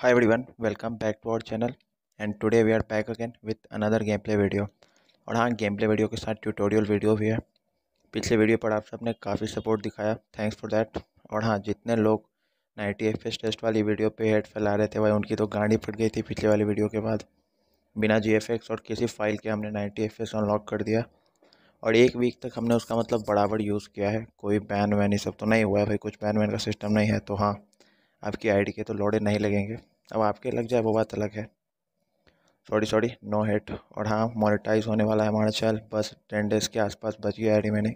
Hi everyone, welcome back to our channel and today we are back again with another gameplay video। और हाँ, gameplay video के साथ tutorial video भी है। पिछले वीडियो पर आप सबने काफ़ी सपोर्ट दिखाया, थैंक्स फॉर दैट। और हाँ, जितने लोग 90 FPS टेस्ट वाली वीडियो पे हेड फैला रहे थे भाई, उनकी तो गाड़ी फट गई थी पिछले वाली वीडियो के बाद। बिना GFX और किसी फाइल के हमने 90 FPS अनलॉक कर दिया और एक वीक तक हमने उसका मतलब बराबर यूज़ किया है। कोई बैन वैन ये सब तो नहीं हुआ है भाई, कुछ बैन वैन का सिस्टम नहीं है। तो हाँ, आपकी आईडी के तो लोड़े नहीं लगेंगे, अब आपके लग जाए वो बात अलग है। Sorry no hate. और हाँ, मोनेटाइज होने वाला है हमारा चैनल, बस 10 डेज़ के आसपास बची है आईडी मैंने।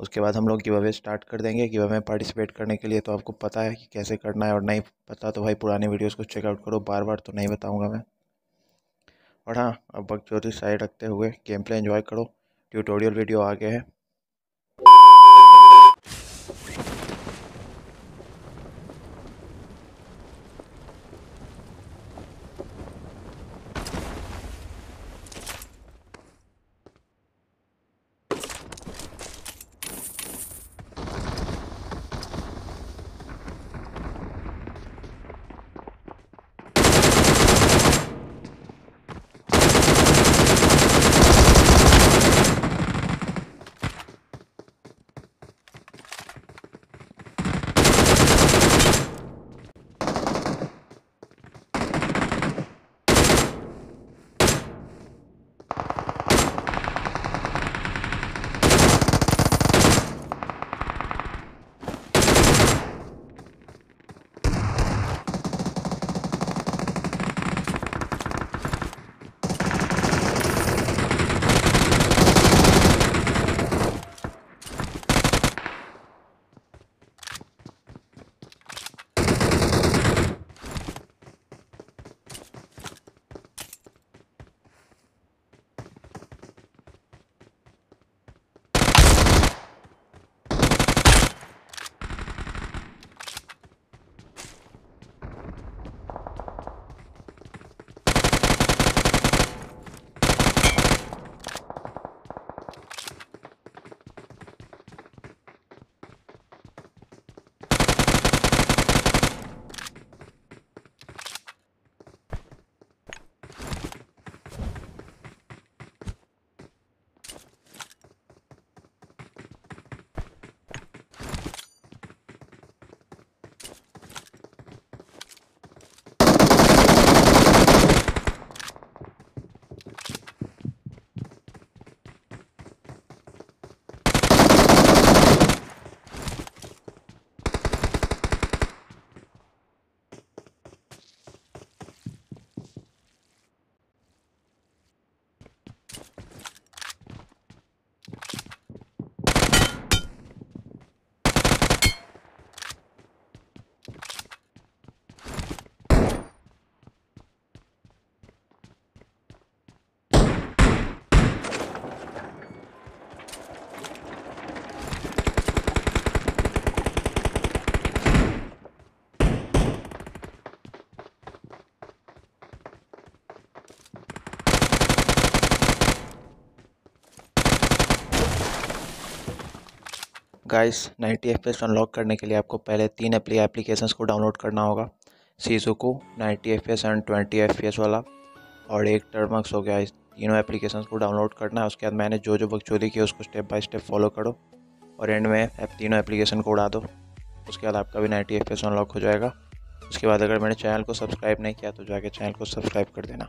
उसके बाद हम लोग गिव अवे स्टार्ट कर देंगे। गिव अवे में पार्टिसिपेट करने के लिए तो आपको पता है कि कैसे करना है, और नहीं पता तो भाई पुराने वीडियोज़ को चेकआउट करो, बार बार तो नहीं बताऊँगा मैं। और हाँ, अब बकचोदी साइड रखते हुए गेम प्ले एंजॉय करो, ट्यूटोरियल वीडियो आगे है। गाइस, 90 FPS अनलॉक करने के लिए आपको पहले 3 एप्लीकेशंस को डाउनलोड करना होगा। सीज़ुकू 90 FPS एंड 20 FPS वाला और एक टर्मक्स हो गया। इस तीनों एप्लीकेशंस को डाउनलोड करना है। उसके बाद मैंने जो जो बकचोदी की उसको स्टेप बाय स्टेप फॉलो करो और एंड में तीनों एप्लीकेशन को उड़ा दो। उसके बाद आपका भी 90 FPS अनलॉक हो जाएगा। उसके बाद अगर मैंने चैनल को सब्सक्राइब नहीं किया तो जाके चैनल को सब्सक्राइब कर देना।